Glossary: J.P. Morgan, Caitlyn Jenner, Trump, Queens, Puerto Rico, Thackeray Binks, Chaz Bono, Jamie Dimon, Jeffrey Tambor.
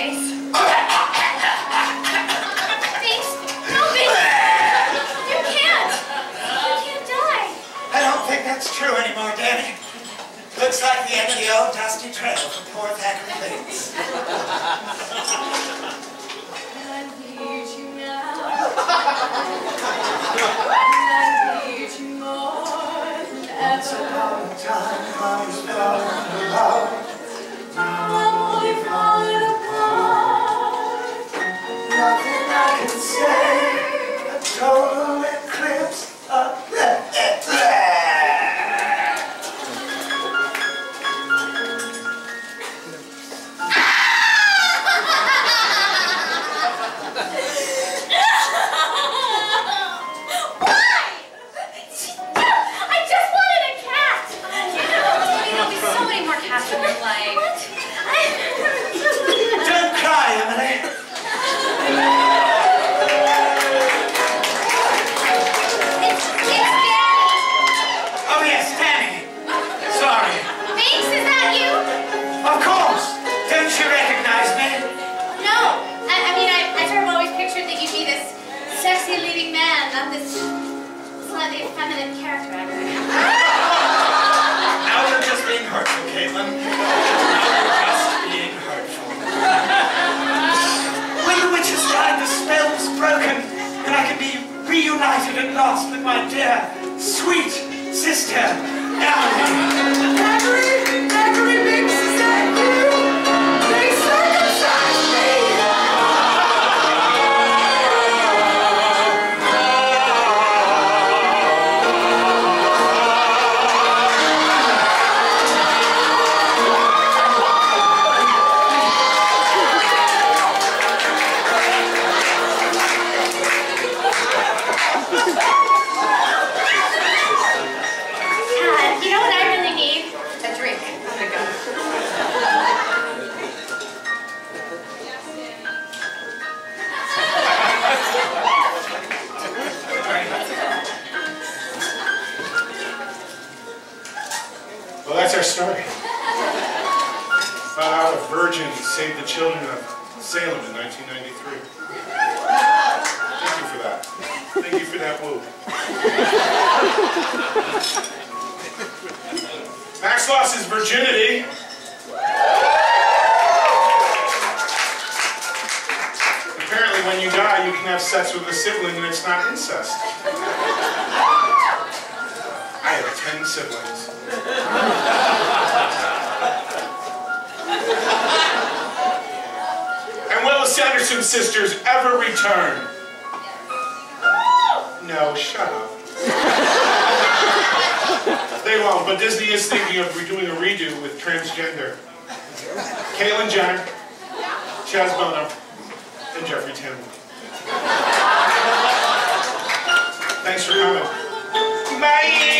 face. Binks, no, Binks! You can't die. I don't think that's true anymore, Danny. Looks like the end of the old dusty trail for poor Thackeray Binks. I need you now. I need you more than ever. Once upon a time I was falling in love. Now we've fallen apart. Nothing I can say. A total eclipse of Caitlyn Jenner, Chaz Bono, and Jeffrey Tambor. Thanks for coming. Bye!